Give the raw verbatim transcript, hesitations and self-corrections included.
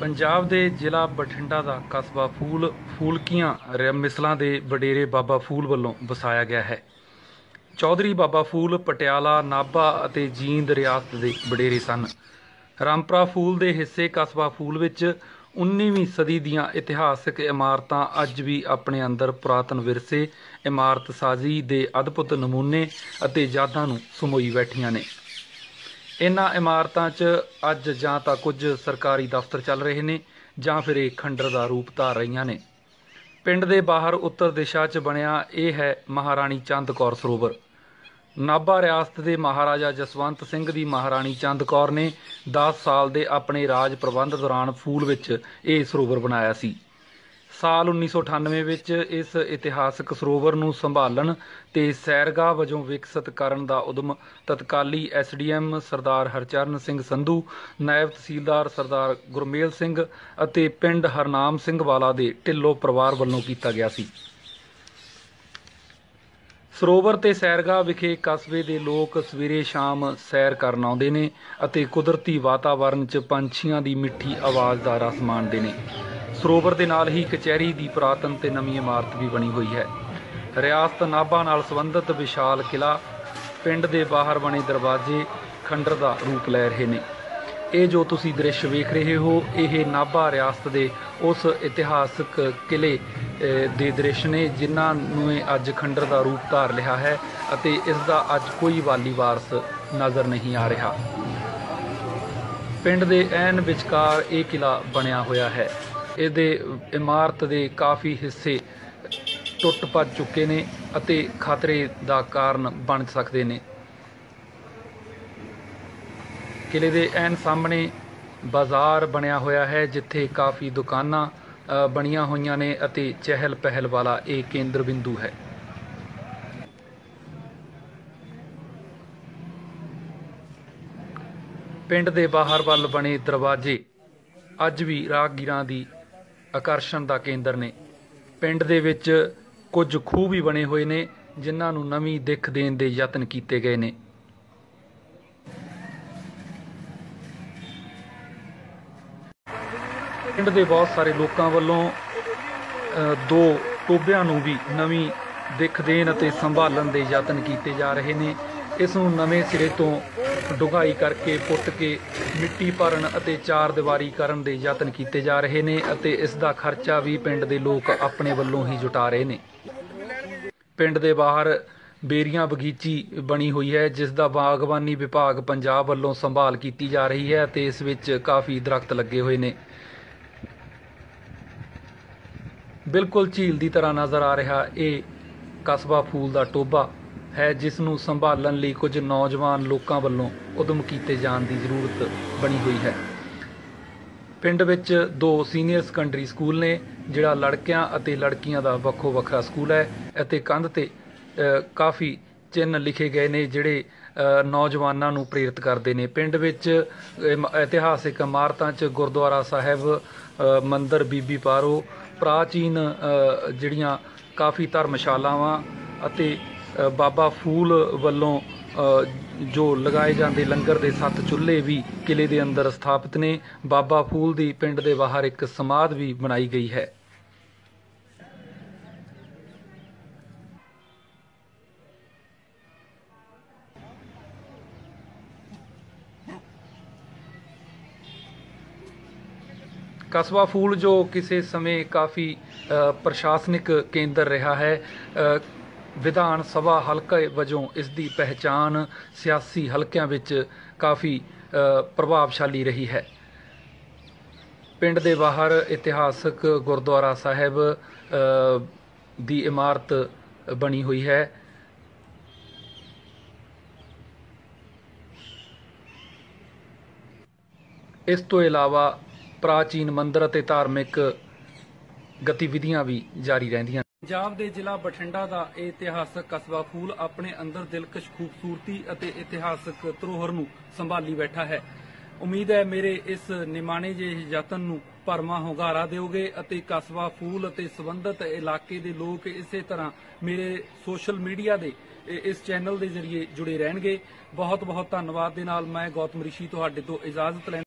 पंजाब के जिला बठिंडा का कस्बा फूल फूलकियां मिसलों के वडेरे बाबा फूल वालों वसाया गया है। चौधरी बाबा फूल पटियाला, नाभा और जींद रियासत के वडेरे सन। रामपुरा फूल के हिस्से कस्बा फूल विच उन्नीवीं सदी दीआं इतिहासक इमारतां अज भी अपने अंदर पुरातन विरसे, इमारत साजी के अद्भुत नमूने और यादां नूं समोई बैठियां ने। इन्हां इमारतां च अज जां तां कुछ सरकारी दफ्तर चल रहे ने जां फिर खंडर का रूप धार रही ने। पिंड के बाहर उत्तर दिशा च बनिया यह है महाराणी चंद कौर सरोवर। नाभा रियासत के महाराजा जसवंत सिंह की महाराणी चंद कौर ने दस साल के अपने राज प्रबंध दौरान फूल विच यह सरोवर बनाया सी। साल उन्नीस सौ अठानवे विच इस इतिहासक सरोवर नूं संभालन ते सैरगाह वजों विकसित करन दा उदम तत्काली S D M Sardar Harcharan Singh Sandhu, नायब तहसीलदार सरदार गुरमेल सिंह अते पिंड हरनाम सिंह वाला दे ढिल्लो परिवार वल्लों कीता गया सी। सरोवर ते सैरगाह विखे कस्बे दे लोग सवेरे शाम सैर करन आउंदे ने अते कुदरती वातावरण च पंछियां दी मिठी आवाज़ दा रस माणदे ने। सरोवर के नाल ही कचहरी की पुरातन ते नवी इमारत भी बनी हुई है। रियासत नाभा नाल संबंधित विशाल किला, पिंड के बाहर बने दरवाजे खंडर का रूप लै रहे हैं। ये जो तुसी दृश्य वेख रहे हो ये नाभा रियासत के उस इतिहासक किले दे दृश्य ने जिन्हां नूं अज खंडर का रूप धार लिया है अते इसका अज कोई वाली वारस नज़र नहीं आ रहा। पिंड के ऐन विचकार ये किला बनिया होया है। इहदे इमारत के काफ़ी हिस्से टुट भज चुके ने अते खतरे का कारण बन सकते हैं। किले के ऐन सामने बाजार बनिया होया है जिथे काफ़ी दुकानां बनिया हुई ने अते चहल पहल वाला ये केंद्र बिंदु है। पिंड के बाहर वल बने दरवाजे अज भी राहगीरां दी आकर्षण का केंद्र ने। पिंड दे विच कुछ खूह भी बने हुए ने जिन्हां नूं नवीं दिख देण दे यतन कीते गए ने। पिंड दे बहुत सारे लोकां वल्लों दो टोबियां नूं भी नवीं दिख देण अते संभालण दे यतन कीते जा रहे ने। इस नूं नवें सिरे तो डुगाई करके पुट के मिट्टी भरन अते चार दीवारी करन दे यतन किए जा रहे हैं अते इस दा खर्चा भी पिंड दे लोग अपने वल्लों ही जुटा रहे हैं। पिंड दे बाहर बेरियां बगीची बनी हुई है जिसका बागवानी विभाग पंजाब वल्लों संभाल की जा रही है अते इस विच काफ़ी दरख्त लगे हुए ने। बिल्कुल झील की तरह नज़र आ रहा ये कस्बा फूल का टोबा है जिसनूं संभालण लई कुछ नौजवान लोकां वल्लों उदम कीते जाण दी जरूरत बनी हुई है। पिंड विच दो सीनियर सकैंडरी स्कूल ने जिहड़ा लड़कियां अते लड़कियां दा वखो वखरा स्कूल है अते कंध ते काफ़ी चिन्ह लिखे गए ने जिहड़े नौजवानां नूं प्रेरित करदे ने। पिंड विच इतिहासिक इमारतां च गुरद्वारा साहिब, मंदिर बीबी पारो, प्राचीन जिहड़ियां काफ़ी धर्मशालावां अते बाबा फूल वल्लों जो लगाए जाते लंगर के सत्त चुल्हे भी किले के अंदर स्थापित ने। बाबा फूल की पिंड के बाहर एक समाध भी बनाई गई है। कस्बा फूल जो किसी समय काफ़ी प्रशासनिक केंद्र रहा है। विधान सभा हलके वजों इसकी पहचान सियासी हलकों विच काफ़ी प्रभावशाली रही है। पिंड के बाहर इतिहासक गुरद्वारा साहिब की इमारत बनी हुई है। इस तो इलावा प्राचीन मंदिर ते धार्मिक गतिविधियां भी जारी रहिंदियां। पंजाब के जिला बठिंडा का इतिहासक कस्बा फूल अपने अंदर दिलकश खूबसूरती और इतिहासक धरोहर नूं संभाली बैठा है। उम्मीद है मेरे इस निमाणे जे यतन नूं भरमा हुंगारा दोगे और कस्बा फूल और संबंधित इलाके के लोग इस तरह मेरे सोशल मीडिया के इस चैनल के जरिए जुड़े रहणगे। बहुत बहुत धन्नवाद। दे नाल मैं गौतम ऋषि तुहाडे तो इजाजत लैं।